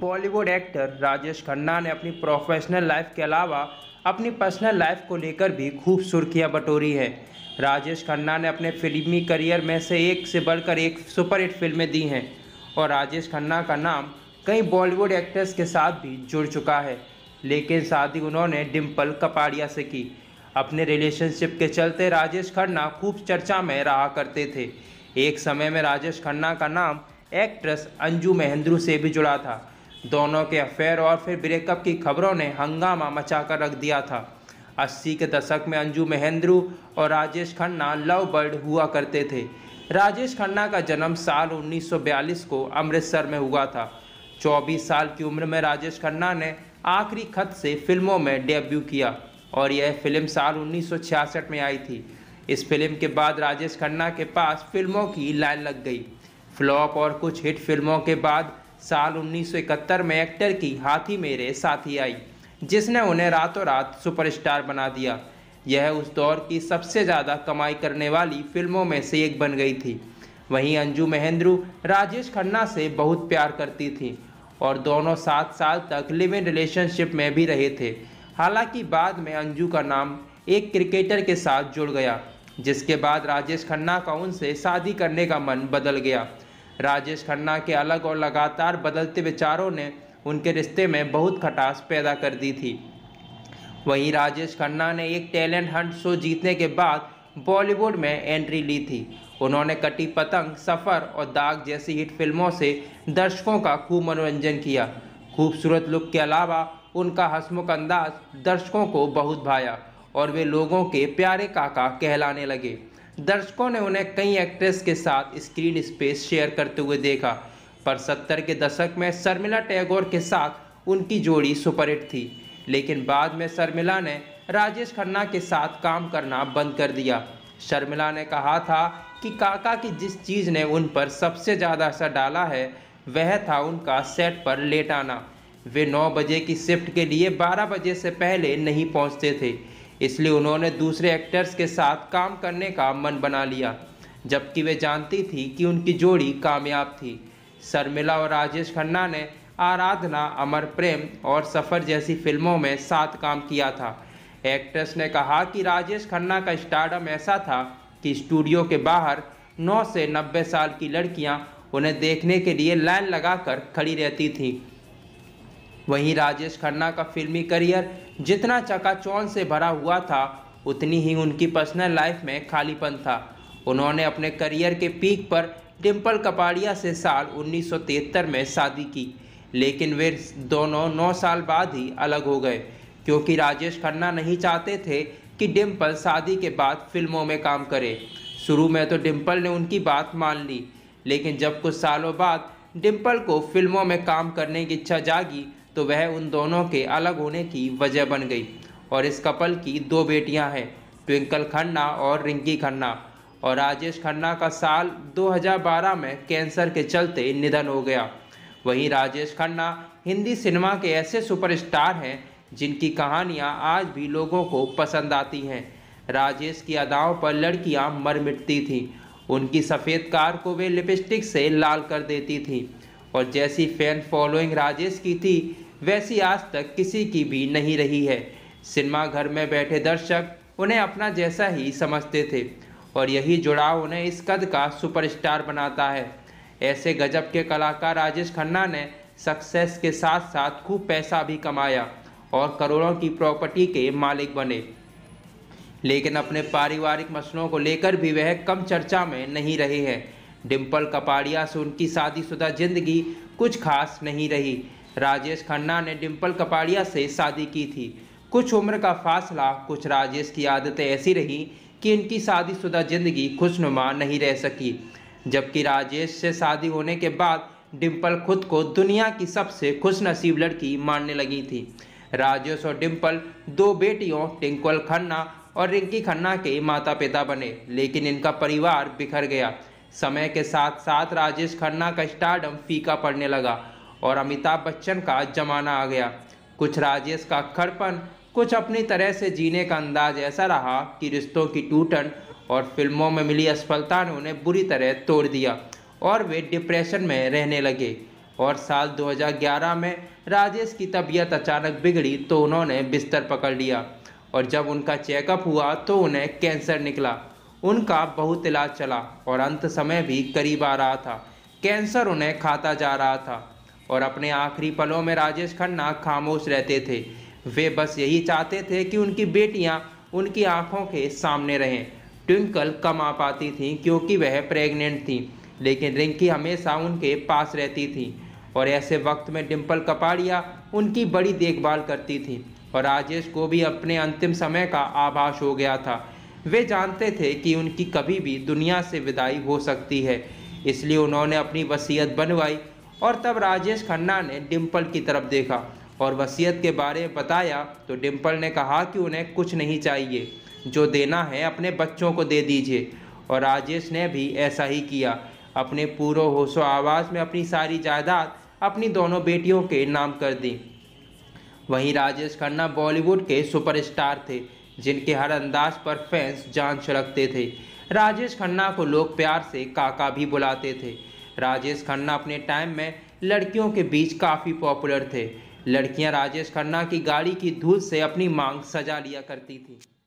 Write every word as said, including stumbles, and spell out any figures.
Bollywood actor Rajesh Khanna ने अपनी professional life के अलावा अपनी पर्सनल लाइफ को लेकर भी खूब सुर्खियां बटोरी है। राजेश खन्ना ने अपने फिल्मी करियर में से एक से बढ़कर एक सुपरहिट फिल्में दी हैं और राजेश खन्ना का नाम कई बॉलीवुड एक्टर्स के साथ भी जुड़ चुका है, लेकिन शादी उन्होंने डिम्पल कपाड़िया से की। अपने रिलेशनशिप के चलते राजेश खन्ना खूब चर्चा में रहा करते थे। एक समय में राजेश खन्ना का नाम एक्ट्रेस अंजू महेंद्रू से भी जुड़ा था। दोनों के अफेयर और फिर ब्रेकअप की खबरों ने हंगामा मचा कर रख दिया था। अस्सी के दशक में अंजू महेंद्रू और राजेश खन्ना लव बर्ड हुआ करते थे। राजेश खन्ना का जन्म साल उन्नीस सौ बयालीस को अमृतसर में हुआ था। चौबीस साल की उम्र में राजेश खन्ना ने आखिरी खत से फिल्मों में डेब्यू किया और यह फिल्म साल उन्नीस सौ छियासठ में आई थी। इस फिल्म के बाद राजेश खन्ना के पास फिल्मों की लाइन लग गई। फ्लॉप और कुछ हिट फिल्मों के बाद साल उन्नीस सौ इकहत्तर में एक्टर की हाथी मेरे साथी आई, जिसने उन्हें रातों रात सुपरस्टार बना दिया। यह उस दौर की सबसे ज़्यादा कमाई करने वाली फिल्मों में से एक बन गई थी। वहीं अंजू महेंद्रू राजेश खन्ना से बहुत प्यार करती थी और दोनों सात साल तक लिव इन रिलेशनशिप में भी रहे थे। हालांकि बाद में अंजू का नाम एक क्रिकेटर के साथ जुड़ गया, जिसके बाद राजेश खन्ना का उनसे शादी करने का मन बदल गया। राजेश खन्ना के अलग और लगातार बदलते विचारों ने उनके रिश्ते में बहुत खटास पैदा कर दी थी। वहीं राजेश खन्ना ने एक टैलेंट हंट शो जीतने के बाद बॉलीवुड में एंट्री ली थी। उन्होंने कटी पतंग, सफ़र और दाग जैसी हिट फिल्मों से दर्शकों का खूब मनोरंजन किया। खूबसूरत लुक के अलावा उनका हंसमुख अंदाज दर्शकों को बहुत भाया और वे लोगों के प्यारे काका कहलाने लगे। दर्शकों ने उन्हें कई एक्ट्रेस के साथ स्क्रीन स्पेस शेयर करते हुए देखा, पर सत्तर के दशक में शर्मिला टैगोर के साथ उनकी जोड़ी सुपरहिट थी, लेकिन बाद में शर्मिला ने राजेश खन्ना के साथ काम करना बंद कर दिया। शर्मिला ने कहा था कि काका की जिस चीज़ ने उन पर सबसे ज़्यादा असर डाला है वह था उनका सेट पर लेट आना। वे नौ बजे की शिफ्ट के लिए बारह बजे से पहले नहीं पहुँचते थे, इसलिए उन्होंने दूसरे एक्टर्स के साथ काम करने का मन बना लिया, जबकि वे जानती थी कि उनकी जोड़ी कामयाब थी। शर्मिला और राजेश खन्ना ने आराधना, अमर प्रेम और सफ़र जैसी फिल्मों में साथ काम किया था। एक्ट्रेस ने कहा कि राजेश खन्ना का स्टारडम ऐसा था कि स्टूडियो के बाहर नौ से नब्बे साल की लड़कियां उन्हें देखने के लिए लाइन लगाकर खड़ी रहती थीं। वहीं राजेश खन्ना का फिल्मी करियर जितना चकाचौंध से भरा हुआ था, उतनी ही उनकी पर्सनल लाइफ में खालीपन था। उन्होंने अपने करियर के पीक पर डिम्पल कपाड़िया से साल उन्नीस सौ तिहत्तर में शादी की, लेकिन वे दोनों नौ साल बाद ही अलग हो गए, क्योंकि राजेश खन्ना नहीं चाहते थे कि डिम्पल शादी के बाद फिल्मों में काम करे। शुरू में तो डिम्पल ने उनकी बात मान ली, लेकिन जब कुछ सालों बाद डिम्पल को फिल्मों में काम करने की इच्छा जागी तो वह उन दोनों के अलग होने की वजह बन गई। और इस कपल की दो बेटियां हैं, ट्विंकल खन्ना और रिंकी खन्ना। और राजेश खन्ना का साल दो हज़ार बारह में कैंसर के चलते निधन हो गया। वहीं राजेश खन्ना हिंदी सिनेमा के ऐसे सुपरस्टार हैं जिनकी कहानियां आज भी लोगों को पसंद आती हैं। राजेश की अदाओं पर लड़कियां मर मिटती थीं। उनकी सफ़ेद कार को वे लिपस्टिक से लाल कर देती थीं और जैसी फैन फॉलोइंग राजेश की थी वैसी आज तक किसी की भी नहीं रही है। सिनेमा घर में बैठे दर्शक उन्हें अपना जैसा ही समझते थे और यही जुड़ाव उन्हें इस कद का सुपरस्टार बनाता है। ऐसे गजब के कलाकार राजेश खन्ना ने सक्सेस के साथ साथ खूब पैसा भी कमाया और करोड़ों की प्रॉपर्टी के मालिक बने, लेकिन अपने पारिवारिक मसलों को लेकर भी वह कम चर्चा में नहीं रहे हैं। डिम्पल कपाड़िया से उनकी शादीशुदा जिंदगी कुछ खास नहीं रही। राजेश खन्ना ने डिम्पल कपाड़िया से शादी की थी। कुछ उम्र का फासला, कुछ राजेश की आदतें ऐसी रहीं कि इनकी शादीशुदा ज़िंदगी खुशनुमा नहीं रह सकी, जबकि राजेश से शादी होने के बाद डिम्पल खुद को दुनिया की सबसे खुशनसीब लड़की मानने लगी थी। राजेश और डिम्पल दो बेटियों ट्विंकल खन्ना और रिंकी खन्ना के माता पिता बने, लेकिन इनका परिवार बिखर गया। समय के साथ साथ राजेश खन्ना का स्टारडम फीका पड़ने लगा और अमिताभ बच्चन का जमाना आ गया। कुछ राजेश का खड़पन, कुछ अपनी तरह से जीने का अंदाज ऐसा रहा कि रिश्तों की टूटन और फिल्मों में मिली असफलता ने उन्हें बुरी तरह तोड़ दिया और वे डिप्रेशन में रहने लगे। और साल दो हज़ार ग्यारह में राजेश की तबीयत अचानक बिगड़ी तो उन्होंने बिस्तर पकड़ लिया और जब उनका चेकअप हुआ तो उन्हें कैंसर निकला। उनका बहुत इलाज चला और अंत समय भी करीब आ रहा था। कैंसर उन्हें खाता जा रहा था और अपने आखिरी पलों में राजेश खन्ना खामोश रहते थे। वे बस यही चाहते थे कि उनकी बेटियां उनकी आंखों के सामने रहें। ट्विंकल कम आ पाती थीं क्योंकि वह प्रेग्नेंट थीं, लेकिन रिंकी हमेशा उनके पास रहती थी और ऐसे वक्त में डिम्पल कपाड़िया उनकी बड़ी देखभाल करती थी और राजेश को भी अपने अंतिम समय का आभास हो गया था। वे जानते थे कि उनकी कभी भी दुनिया से विदाई हो सकती है, इसलिए उन्होंने अपनी वसीयत बनवाई और तब राजेश खन्ना ने डिम्पल की तरफ देखा और वसीयत के बारे में बताया तो डिम्पल ने कहा कि उन्हें कुछ नहीं चाहिए, जो देना है अपने बच्चों को दे दीजिए। और राजेश ने भी ऐसा ही किया, अपने पूरे होशो आवाज़ में अपनी सारी जायदाद अपनी दोनों बेटियों के नाम कर दी। वहीं राजेश खन्ना बॉलीवुड के सुपरस्टार थे जिनके हर अंदाज पर फैंस जान छिड़कते थे। राजेश खन्ना को लोग प्यार से काका भी बुलाते थे। राजेश खन्ना अपने टाइम में लड़कियों के बीच काफ़ी पॉपुलर थे। लड़कियां राजेश खन्ना की गाड़ी की धूल से अपनी मांग सजा लिया करती थीं।